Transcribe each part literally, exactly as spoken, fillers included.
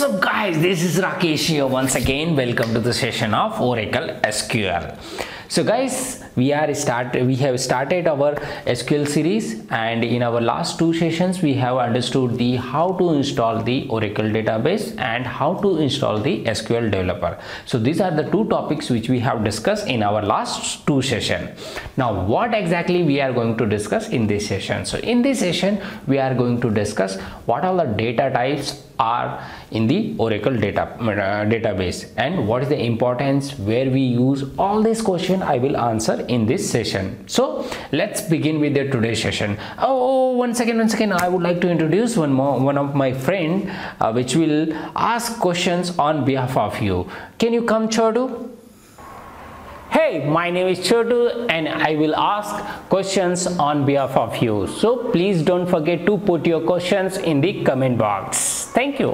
What's up guys, this is Rakesh here once again. Welcome to the session of Oracle S Q L. So guys, we are start we have started our S Q L series, and in our last two sessions we have understood the how to install the Oracle database and how to install the S Q L developer. So these are the two topics which we have discussed in our last two session. Now what exactly we are going to discuss in this session? So in this session we are going to discuss what are the data types are in the Oracle data uh, database and what is the importance, where we use. All this question I will answer in this session. So let's begin with the today's session. Oh, one second, one second. I would like to introduce one more one of my friend uh, which will ask questions on behalf of you. Can you come, Chordu? Hey, my name is Chordu and I will ask questions on behalf of you. So please don't forget to put your questions in the comment box. Thank you.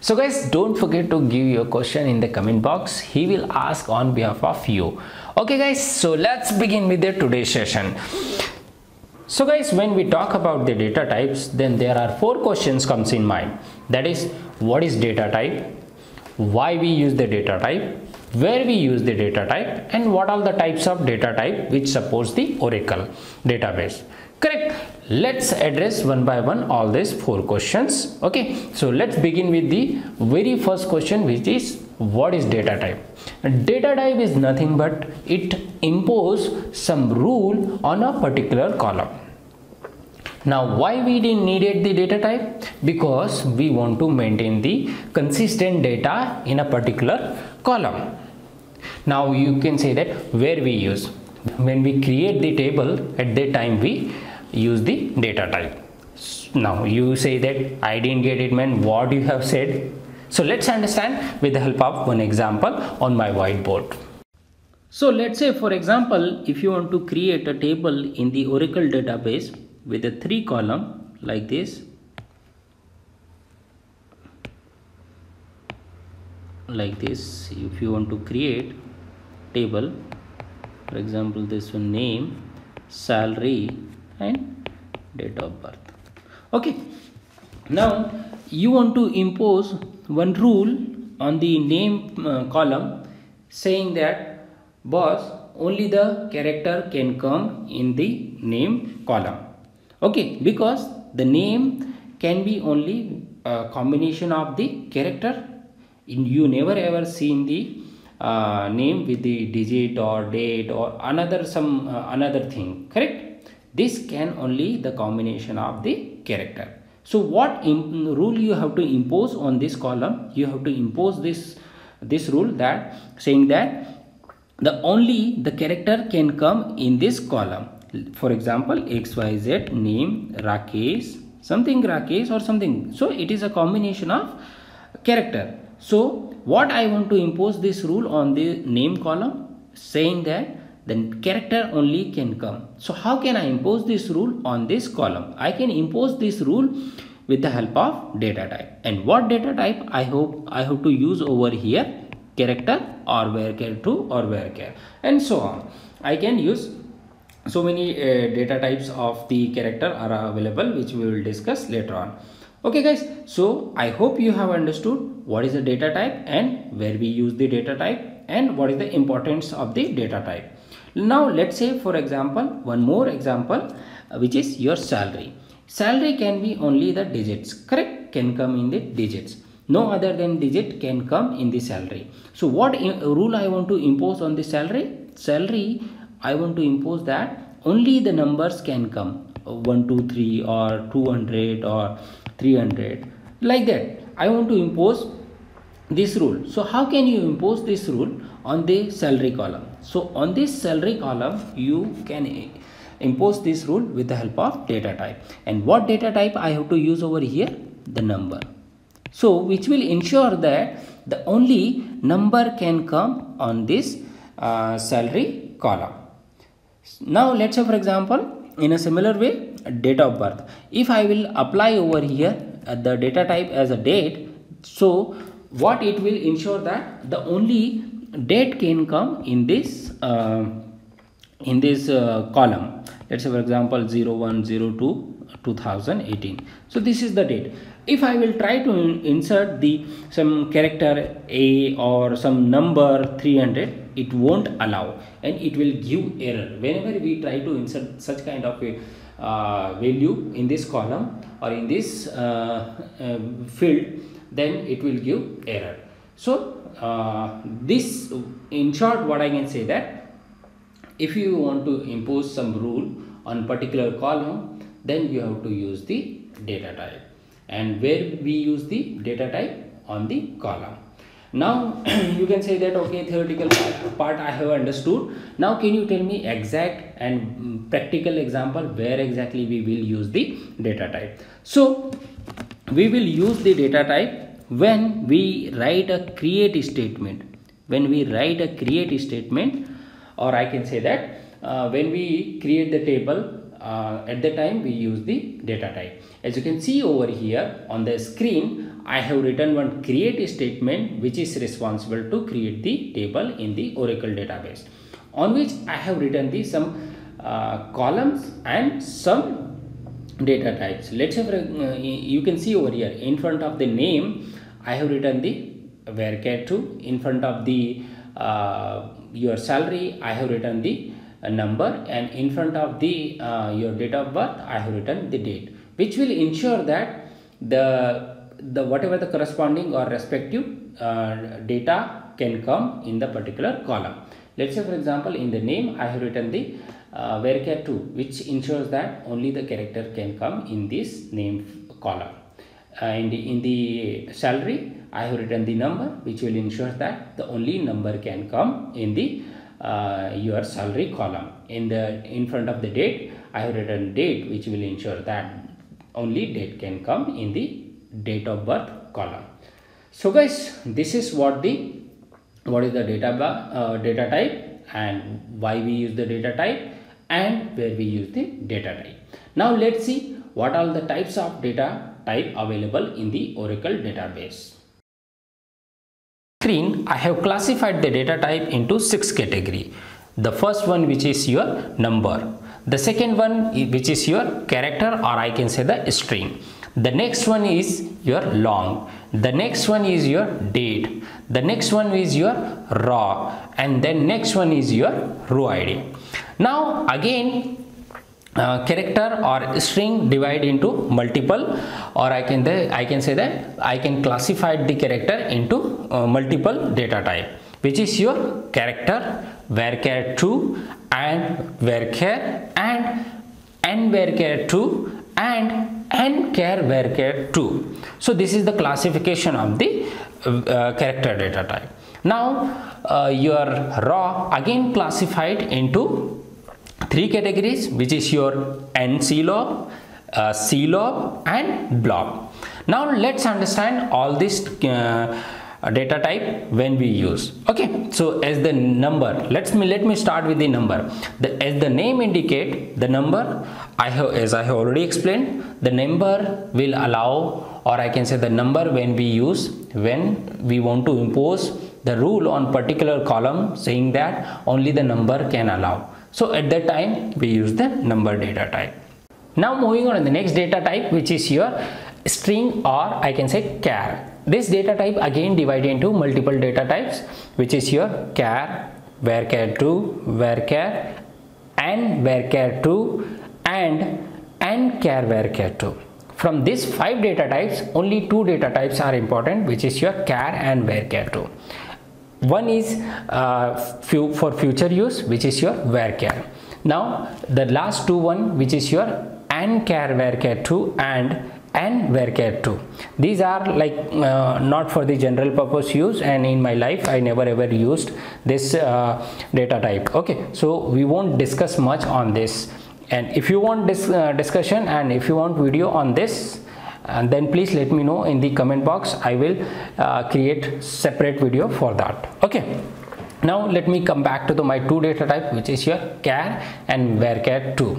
So guys, don't forget to give your question in the comment box. He will ask on behalf of you. Okay guys, so let's begin with the today's session. So guys, when we talk about the data types, then there are four questions comes in mind. That is, what is data type? Why we use the data type? Where we use the data type, and what are the types of data type which supports the Oracle database. Correct. Let's address one by one all these four questions. Okay, so let's begin with the very first question, which is what is data type? Data type is nothing but it imposes some rule on a particular column. Now why we didn't needed the data type? Because we want to maintain the consistent data in a particular column. Now you can say that where we use, when we create the table, at that time we use the data type. Now you say that I didn't get it, man, what you have said. So let's understand with the help of one example on my whiteboard. So let's say, for example, if you want to create a table in the Oracle database with a three column like this, like this, if you want to create table, for example, this one, name, salary and date of birth. Okay, now you want to impose one rule on the name uh, column, saying that boss, only the character can come in the name column. Okay, because the name can be only a combination of the character. In you never ever seen the uh, name with the digit or date or another some uh, another thing. Correct, this can only the combination of the character. So what rule you have to impose on this column? You have to impose this this rule that saying that the only the character can come in this column. For example, X Y Z, name Rakesh, something Rakesh or something. So it is a combination of character. So what I want to impose this rule on the name column, saying that the character only can come. So how can I impose this rule on this column? I can impose this rule with the help of data type. And what data type I hope I have to use over here? Character or varchar two or varchar, and so on. I can use so many uh, data types of the character are available, which we will discuss later on. Okay guys, so I hope you have understood what is the data type and where we use the data type and what is the importance of the data type. Now let's say, for example, one more example, which is your salary. Salary can be only the digits, correct, can come in the digits. No other than digit can come in the salary. So what rule I want to impose on the salary? Salary, I want to impose that only the numbers can come. one two three or two hundred or three hundred, like that. I want to impose this rule. So how can you impose this rule on the salary column? So on this salary column you can impose this rule with the help of data type. And what data type I have to use over here? The number. So which will ensure that the only number can come on this uh, salary column. Now let's say, for example, in a similar way, date of birth. If I will apply over here uh, the data type as a date, so what it will ensure that the only date can come in this uh, in this uh, column. Let's say, for example, zero one zero two two thousand eighteen. So this is the date. If I will try to insert the some character A or some number three hundred, it won't allow and it will give error. Whenever we try to insert such kind of a uh, value in this column or in this uh, uh, field, then it will give error. So uh, this, in short, what I can say that if you want to impose some rule on particular column, then you have to use the data type, and where we use the data type on the column. Now you can say that okay, theoretical part I have understood. Now can you tell me exact and practical example where exactly we will use the data type? So we will use the data type when we write a create statement. When we write a create statement, or I can say that uh, when we create the table, uh, at the time we use the data type. As you can see over here on the screen, I have written one create statement which is responsible to create the table in the Oracle database, on which I have written the some uh, columns and some data types. Let's have, uh, you can see over here in front of the name I have written the varchar two, in front of the uh, your salary I have written the uh, number, and in front of the uh, your date of birth I have written the date, which will ensure that the the whatever the corresponding or respective uh, data can come in the particular column. Let's say for example in the name I have written the uh, varchar two, which ensures that only the character can come in this name column, and in the salary I have written the number, which will ensure that the only number can come in the uh, your salary column. In the in front of the date I have written date, which will ensure that only date can come in the date of birth column. So guys, this is what the what is the data uh, data type and why we use the data type and where we use the data type. Now let's see what all the types of data type available in the Oracle database. Screen, I have classified the data type into six category. The first one, which is your number. The second one, which is your character, or I can say the string. The next one is your long, the next one is your date, the next one is your raw, and then next one is your row I D. Now again, uh, character or string divide into multiple, or I can the, I can say that I can classify the character into uh, multiple data type, which is your character, varchar two and varchar and n varchar two and n varchar two. So this is the classification of the uh, character data type. Now uh, your raw again classified into three categories, which is your nclob, uh, clob and blob. Now let's understand all this uh, data type when we use. Okay, so as the number, let's me let me start with the number. The as the name indicate, the number I have, as I have already explained, the number will allow, or I can say the number when we use, when we want to impose the rule on particular column saying that only the number can allow. So at that time we use the number data type. Now moving on to the next data type, which is your string, or I can say char. This data type again divided into multiple data types, which is your char, varchar two, varchar, n varchar two and n char varchar two. From these five data types, only two data types are important, which is your char and varchar two. One is uh, few for future use, which is your varchar. Now the last two one, which is your n char varchar two and n varchar two. These are like uh, not for the general purpose use, and in my life I never ever used this uh, data type. Okay, so we won't discuss much on this, and if you want this uh, discussion and if you want video on this, and then please let me know in the comment box. I will uh, create separate video for that. Okay, now let me come back to the my two data type, which is your char and varchar two.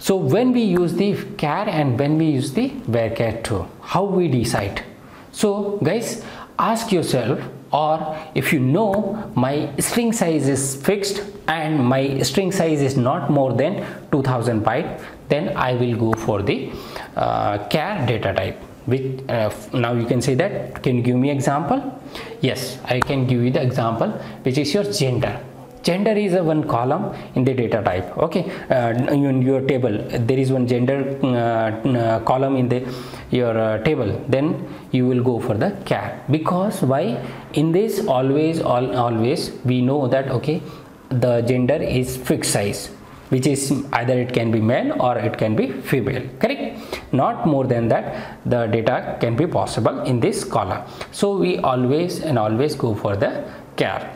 So when we use the char and when we use the varchar two, how we decide? So guys, ask yourself, or if you know my string size is fixed and my string size is not more than two thousand byte, then I will go for the uh, char data type. Which uh, now you can say that, can you give me example? Yes, I can give you the example, which is your gender. Gender is a one column in the data type. Okay, uh, in your table there is one gender uh, column in the your uh, table. Then you will go for the char, because why? In this always all always we know that okay, the gender is fixed size, which is either it can be male or it can be female, correct? Not more than that the data can be possible in this column. So we always and always go for the char.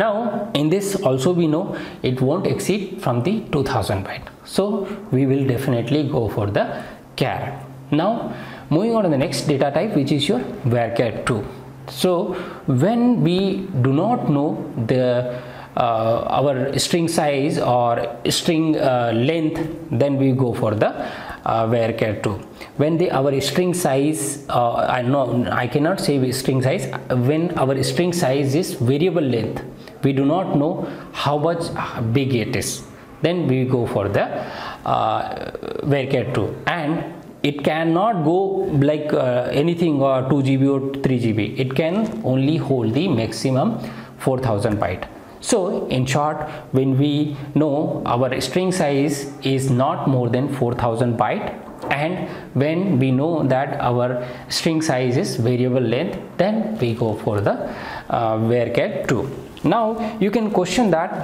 Now in this also we know it won't exceed from the two thousand byte, so we will definitely go for the char. Now moving on to the next data type, which is your varchar two. So when we do not know the Uh, our string size or string uh, length, then we go for the uh, varchar two. When the our string size uh, I know I cannot say string size, when our string size is variable length, we do not know how much big it is, then we go for the uh, varchar two. And it cannot go like uh, anything or two G B or three G B, it can only hold the maximum four thousand byte. So in short, when we know our string size is not more than four thousand byte, and when we know that our string size is variable length, then we go for the uh, varchar two. Now you can question that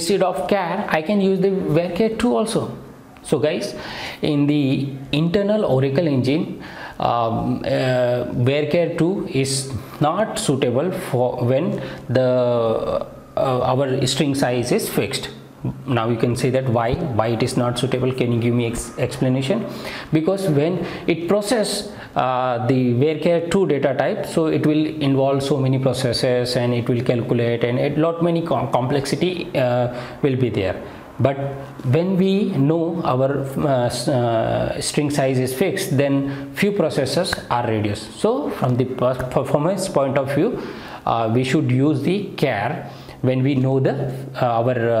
instead of char, I can use the varchar two also. So guys, in the internal Oracle engine, Um, uh, varchar two is not suitable for when the uh, our string size is fixed. Now you can say that why why it is not suitable. Can you give me ex explanation? Because when it process uh, the varchar two data type, so it will involve so many processes and it will calculate and a lot many com complexity uh, will be there. But when we know our uh, uh, string size is fixed, then few processes are reduced. So from the performance point of view, uh, we should use the char when we know the uh, our uh,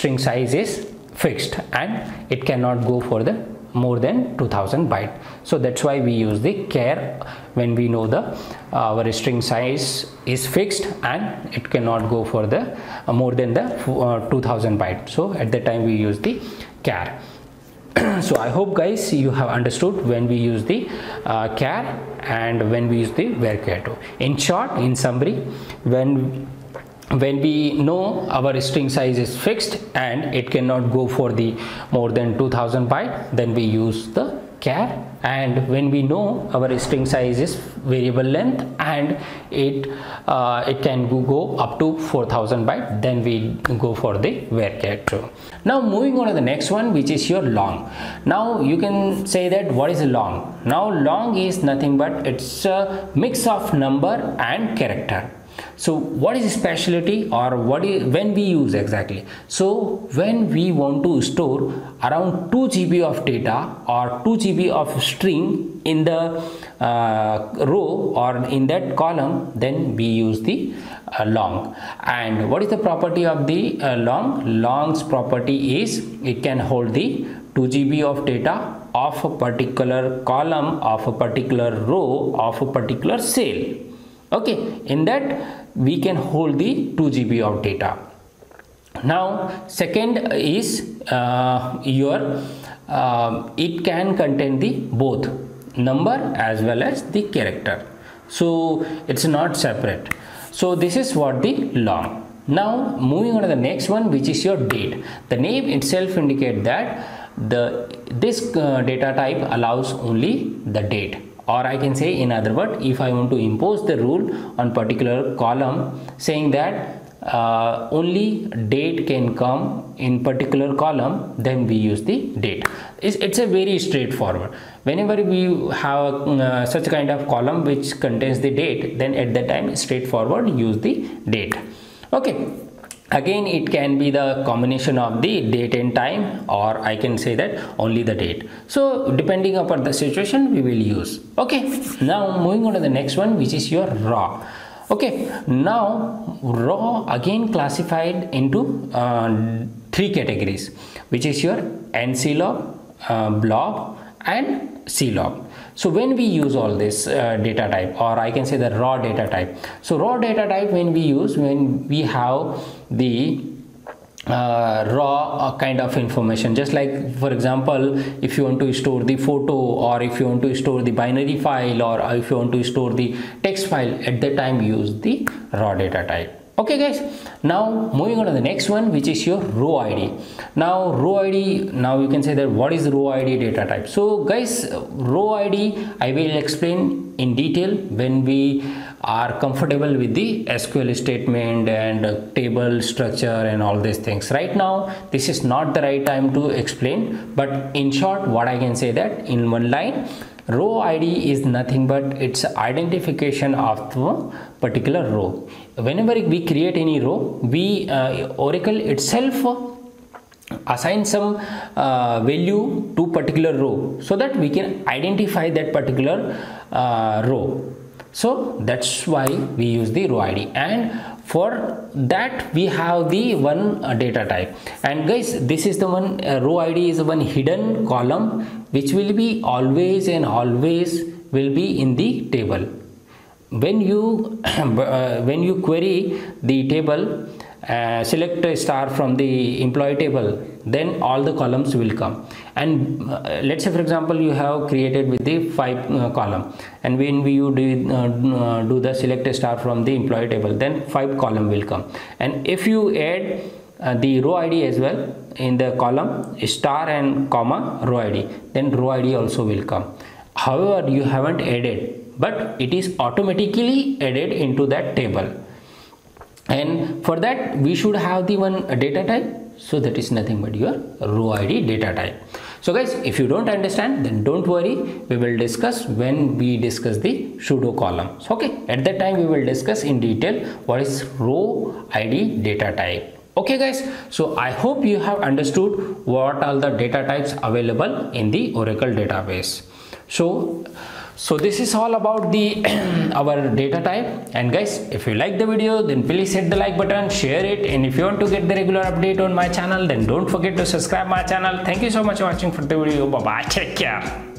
string size is fixed and it cannot go for the more than two thousand byte. So that's why we use the char when we know the uh, our string size is fixed and it cannot go for the uh, more than the uh, two thousand byte. So at that time we use the char. So I hope guys you have understood when we use the uh, char and when we use the varchar two. In short, in summary, when when we know our string size is fixed and it cannot go for the more than two thousand byte, then we use the char. And when we know our string size is variable length and it uh, it can go up to four thousand byte, then we go for the varchar two. Now moving on to the next one, which is your long. Now you can say that what is long? Now long is nothing but it's a mix of number and character. So what is specialty or what is when we use exactly? So when we want to store around two G B of data or two G B of string in the uh, row or in that column, then we use the uh, long. And what is the property of the uh, long? Long's property is it can hold the two G B of data of a particular column, of a particular row, of a particular cell. Okay, in that we can hold the two G B of data. Now second is uh, your uh, it can contain the both number as well as the character, so it's not separate. So this is what the long. Now moving on to the next one, which is your date. The name itself indicates that the this uh, data type allows only the date. Or I can say in other word, if I want to impose the rule on particular column saying that uh, only date can come in particular column, then we use the date. It's, it's a very straightforward. Whenever we have uh, such kind of column which contains the date, then at that time straightforward use the date. Okay. Again, it can be the combination of the date and time, or I can say that only the date. So depending upon the situation, we will use. Okay. Now moving on to the next one, which is your raw. Okay. Now raw again classified into uh, three categories, which is your nclob, uh, blob and clob. So when we use all this uh, data type, or I can say the raw data type. So raw data type, when we use, when we have the Uh, raw kind of information, just like for example if you want to store the photo, or if you want to store the binary file, or if you want to store the text file, at that time use the raw data type. Okay guys, now moving on to the next one, which is your row I D. Now row I D, now you can say that what is row I D data type. So guys, row I D I will explain in detail when we are comfortable with the S Q L statement and uh, table structure and all these things. Right now this is not the right time to explain, but in short what I can say that in one line, row I D is nothing but it's identification of the particular row. Whenever we create any row, we uh, Oracle itself assign some uh, value to particular row so that we can identify that particular uh, row. So that's why we use the row I D, and for that we have the one uh, data type. And guys, this is the one uh, row I D is one hidden column which will be always and always will be in the table. When you uh, when you query the table, uh, select a star from the employee table, then all the columns will come. And uh, let's say for example you have created with the five uh, column, and when we you do, uh, do the select a star from the employee table, then five column will come. And if you add uh, the row I D as well in the column star and comma row I D, then row I D also will come. However, you haven't added, but it is automatically added into that table. And for that we should have the one data type. So that is nothing but your row I D data type. So guys, if you don't understand, then don't worry. We will discuss when we discuss the pseudo columns. Okay, at that time we will discuss in detail what is row I D data type. Okay guys, so I hope you have understood what are the data types available in the Oracle database. So, so this is all about the our data type. And guys, if you like the video, then please hit the like button, share it, and if you want to get the regular update on my channel, then don't forget to subscribe my channel. Thank you so much for watching for the video. Bye bye, take care.